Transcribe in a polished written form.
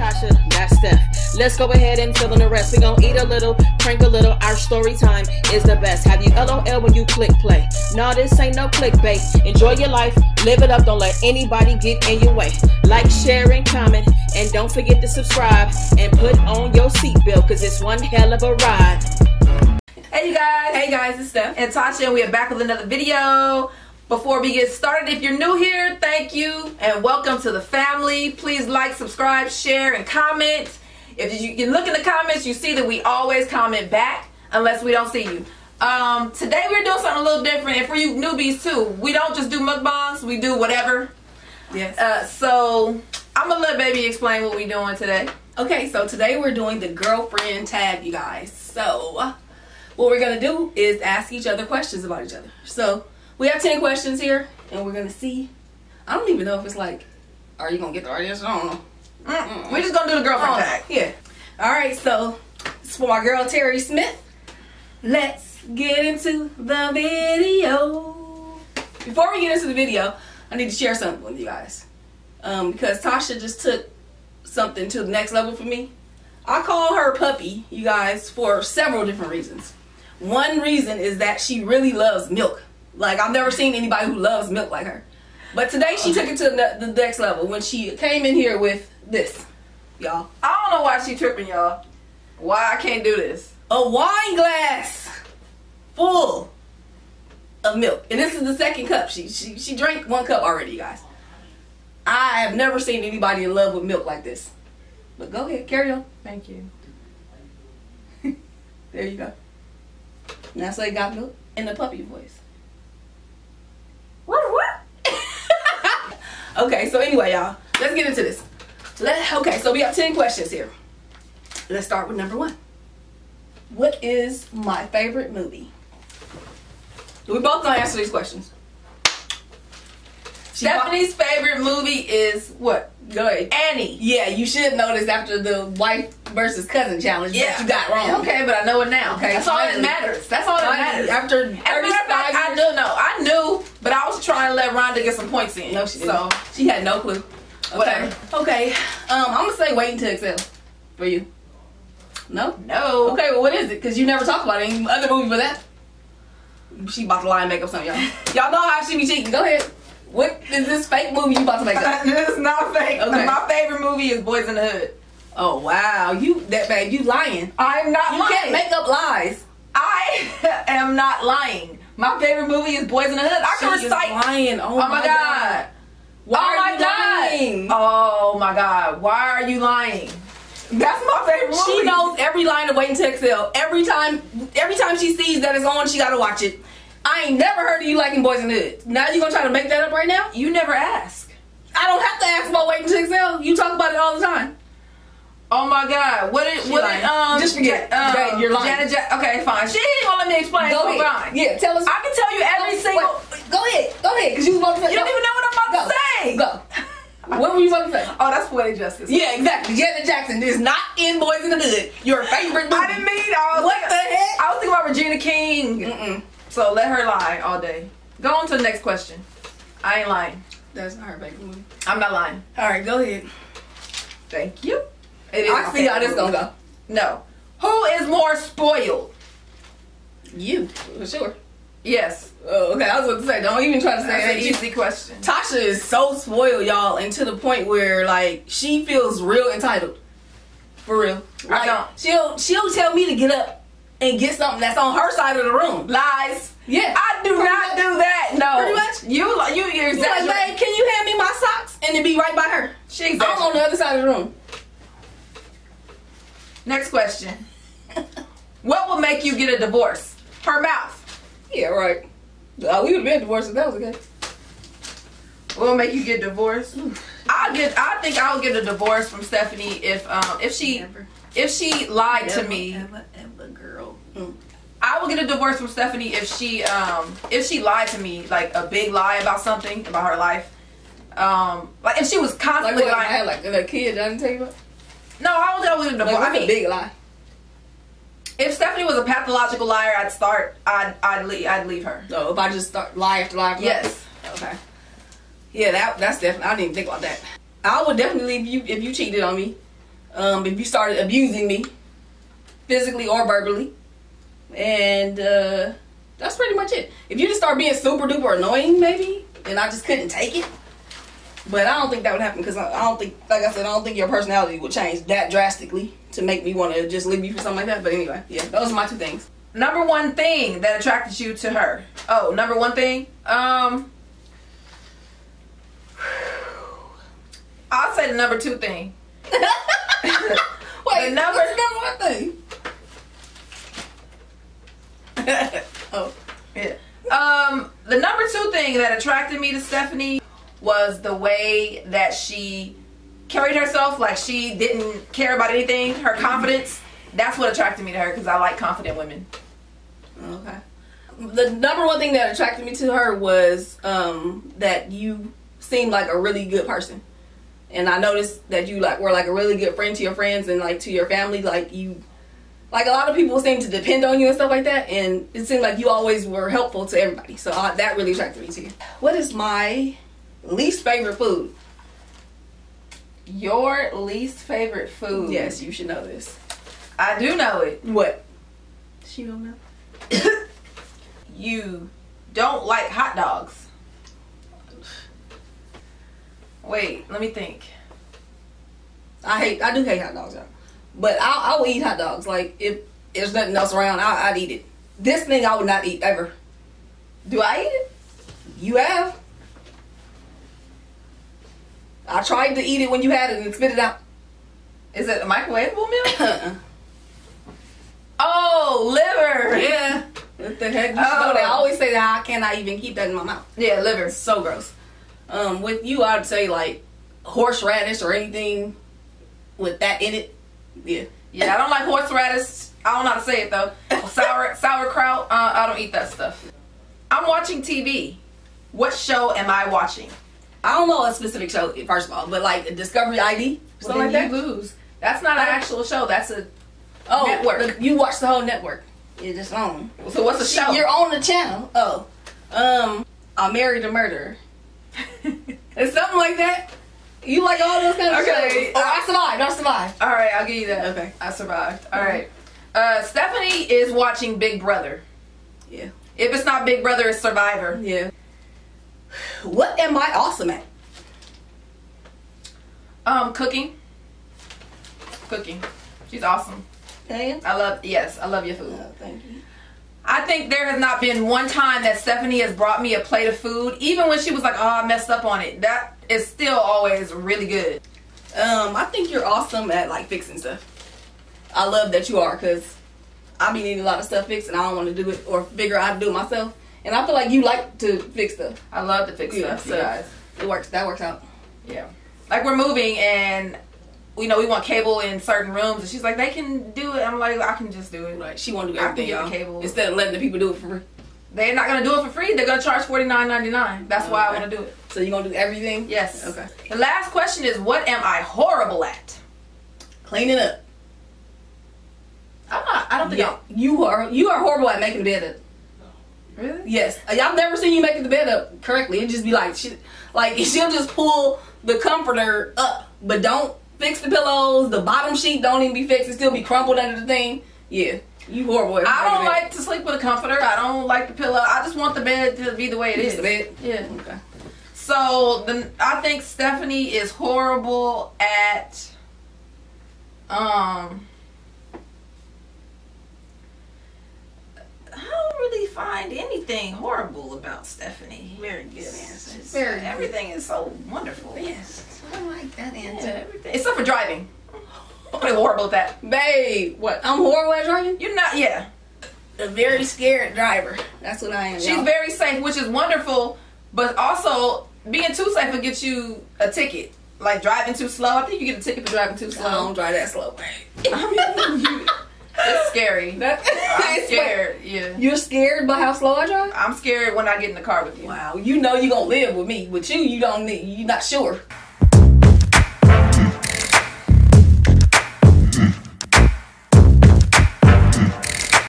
Tasha, that's Steph. Let's go ahead and fill in the rest. We gon' eat a little, prank a little. Our story time is the best. Have you LOL when you click play? Nah, this ain't no clickbait. Enjoy your life, live it up. Don't let anybody get in your way. Like, share, and comment. And don't forget to subscribe and put on your seatbelt, cause it's one hell of a ride. Hey you guys. Hey guys, it's Steph and Tasha, and we are back with another video. Before we get started, if you're new here, thank you and welcome to the family. Please like, subscribe, share, and comment. If you can look in the comments, you see that we always comment back unless we don't see you. Today we're doing something a little different, and for you newbies too, we don't just do mukbangs, we do whatever. Yes. So I'm gonna let baby explain what we're doing today. Okay, so today we're doing the girlfriend tag, you guys. So what we're gonna do is ask each other questions about each other. So we have 10 questions here, and we're gonna see. I don't even know if it's like, are you gonna get the audience? I don't know. We're just gonna do the girlfriend tag. Yeah. All right, so it's for my girl Terry Smith. Let's get into the video. Before we get into the video, I need to share something with you guys. Because Tasha just took something to the next level for me. I call her puppy, you guys, for several different reasons. One reason is that she really loves milk. Like, I've never seen anybody who loves milk like her. But today she took it to the next level when she came in here with this, y'all. I don't know why she tripping, y'all. Why I can't do this. A wine glass full of milk. And this is the second cup. She drank one cup already, you guys. I have never seen anybody in love with milk like this. But go ahead, carry on. Thank you. There you go. And that's why I got milk in the puppy voice. Okay, so anyway, y'all, let's get into this. Okay, so we have 10 questions here. Let's start with number 1. What is my favorite movie? We both gonna answer these questions. Stephanie's favorite movie is what? Go ahead. Annie. Yeah, you should know this after the wife versus cousin challenge. Yeah, but you got wrong. Okay, but I know it now. Okay, that's all that matters. That's all that matters. After 35 years, I do know. I knew, but I was trying to let Rhonda get some points in. No, she didn't. So she had no clue. Okay. Whatever. Okay. I'm gonna say Waiting to Exhale for you. No. No. Okay. Well, what is it? Because you never talk about any other movie but that. She about to lie and make up something, y'all. Y'all know how she be cheating. Go ahead. What is this fake movie you about to make up? This is not fake. Okay. My favorite movie is Boys in the Hood. Oh wow, you that bad? You lying? I'm not lying. You can't make up lies. I am not lying. My favorite movie is Boys in the Hood. I can recite. Lying. Oh my god. Why are you lying? Oh my god. Why are you lying? That's my favorite movie. She knows every line of Waiting to Exhale. Every time she sees that it's on, she gotta watch it. I ain't never heard of you liking Boys in the Hood. Now you gonna try to make that up right now? You never ask. I don't have to ask about Waiting to Exhale. You talk about it all the time. Oh my God! Just forget. You're lying. Janet Jackson. Okay, fine. She ain't gonna let me explain. Go ahead. Yeah, tell us. I can tell you every single. Wait. Go ahead. Go ahead. Cause you was about to. You don't even know what I'm about to say. Go. What were you about to say? Oh, that's Poetic Justice. Yeah, exactly. Janet Jackson is not in Boys in the Hood. Your favorite movie. I didn't mean. What the heck? I was thinking about Regina King. Mm-mm. So let her lie all day. Go on to the next question. I ain't lying. That's not her favorite movie. I'm not lying. All right, go ahead. Thank you. It is. I see how this gonna go. No. Who is more spoiled? You, for sure. Yes. Oh, okay. I was about to say, don't even try to say that. That's an easy question. Tasha is so spoiled, y'all, and to the point where like she feels real entitled. For real. Like, I don't. She'll tell me to get up and get something that's on her side of the room. Lies. Yeah. I do not do that. No. Pretty much. You're exaggerating. Like, babe, can you hand me my socks? And it'd be right by her. She's on the other side of the room. Next question. What will make you get a divorce? Her mouth. Yeah, right. We would have been divorced if that was okay. What will make you get divorced? I think I'll get a divorce from Stephanie if she lied to me. Ever, girl. I will get a divorce from Stephanie if she lied to me, like a big lie about something about her life. Like if she was constantly lying. I had like a kid, I didn't tell you about. No, I don't think I would get a divorce. Like, I mean, a big lie. If Stephanie was a pathological liar, I'd leave her. So if I just start lie after lie after yes. Lie? Okay. Yeah, that's definitely. I didn't even think about that. I would definitely leave you if you cheated on me. if you started abusing me physically or verbally. And that's pretty much it. If you just start being super duper annoying, maybe, and I just couldn't take it. But I don't think that would happen, because I don't think, like I said, I don't think your personality would change that drastically to make me want to just leave you for something like that. But anyway, yeah, those are my two things. Number one thing that attracted you to her. Oh, number one thing? I'll say the number two thing. Wait, what's the number one thing? Oh, yeah. The number two thing that attracted me to Stephanie was the way that she carried herself, like she didn't care about anything. Her confidence, that's what attracted me to her, because I like confident women. Okay. The number one thing that attracted me to her was that you seemed like a really good person. And I noticed that you were like a really good friend to your friends and like to your family. Like you, like a lot of people seem to depend on you and stuff like that, and it seemed like you always were helpful to everybody. So that really attracted me to you. What is my least favorite food? Your least favorite food? Yes, you should know this. I do know it. What? She don't know. You don't like hot dogs. Wait, let me think. I do hate hot dogs, y'all. But I will eat hot dogs. Like, if there's nothing else around, I'd eat it. This thing I would not eat, ever. Do I eat it? You have. I tried to eat it when you had it and spit it out. Is it a microwavable meal? Oh, liver. Yeah. What the heck? You know, they always say that I cannot even keep that in my mouth. Yeah, liver. It's so gross. With you, I'd say like horseradish or anything with that in it. Yeah. Yeah, I don't like horseradish. I don't know how to say it though. Sauerkraut. I don't eat that stuff. I'm watching TV. What show am I watching? I don't know a specific show, first of all, but like Discovery ID, something like that. Lose. That's not an actual show. That's a network. You watch the whole network. It's just on. So what's the show? You're on the channel. Oh, I Married a Murderer. It's something like that. You like all those kind of shows. Oh, I Survived. I Survived. All right, I'll give you that. Okay, I Survived. All right. Stephanie is watching Big Brother. Yeah. If it's not Big Brother, it's Survivor. Yeah. What am I awesome at? Cooking. Cooking. She's awesome. Thanks. I love your food. Oh, thank you. I think there has not been one time that Stephanie has brought me a plate of food, even when she was like, oh, I messed up on it. That is still always really good. I think you're awesome at like fixing stuff. I love that you are, because I be needing a lot of stuff fixed and I don't want to do it or figure out how to do it myself. And I feel like you like to fix stuff. I love to fix stuff. So yeah. It works. That works out. Yeah. Like we're moving and we know we want cable in certain rooms, and she's like, they can do it. I'm like, I can just do it. Right. She want to do everything, y'all. Cable. Instead of letting the people do it for free. They're not gonna do it for free. They're gonna charge $49.99. That's why I want to do it. So you gonna do everything? Yes. Okay. The last question is, what am I horrible at? Cleaning up. I'm not. I don't think you are. You are horrible at making the bed up. Really? Yes. I've never seen you make the bed up correctly. It just be like, she'll just pull the comforter up, but don't fix the pillows. The bottom sheet don't even be fixed. It still be crumpled under the thing. Yeah. You horrible. I don't like to sleep with a comforter. I don't like the pillow. I just want the bed to be the way it is. The bed. Yeah. Okay. So I think Stephanie is horrible at I don't really find anything horrible about Stephanie. Very good answer. Very good. Everything is so wonderful. Yes, I like that answer. Yeah, everything. Except for driving. I'm really horrible at that. Babe, what? I'm horrible at driving? You're not, yeah. A very scared driver. That's what I am. She's very safe, which is wonderful, but also being too safe will get you a ticket. Like driving too slow. I think you get a ticket for driving too slow. I don't drive that slow, babe. I mean, it's scary. I'm scared. Yeah. You're scared by how slow I drive? I'm scared when I get in the car with you. Wow. You know you're going to live with me. With you, you don't need, you're not sure.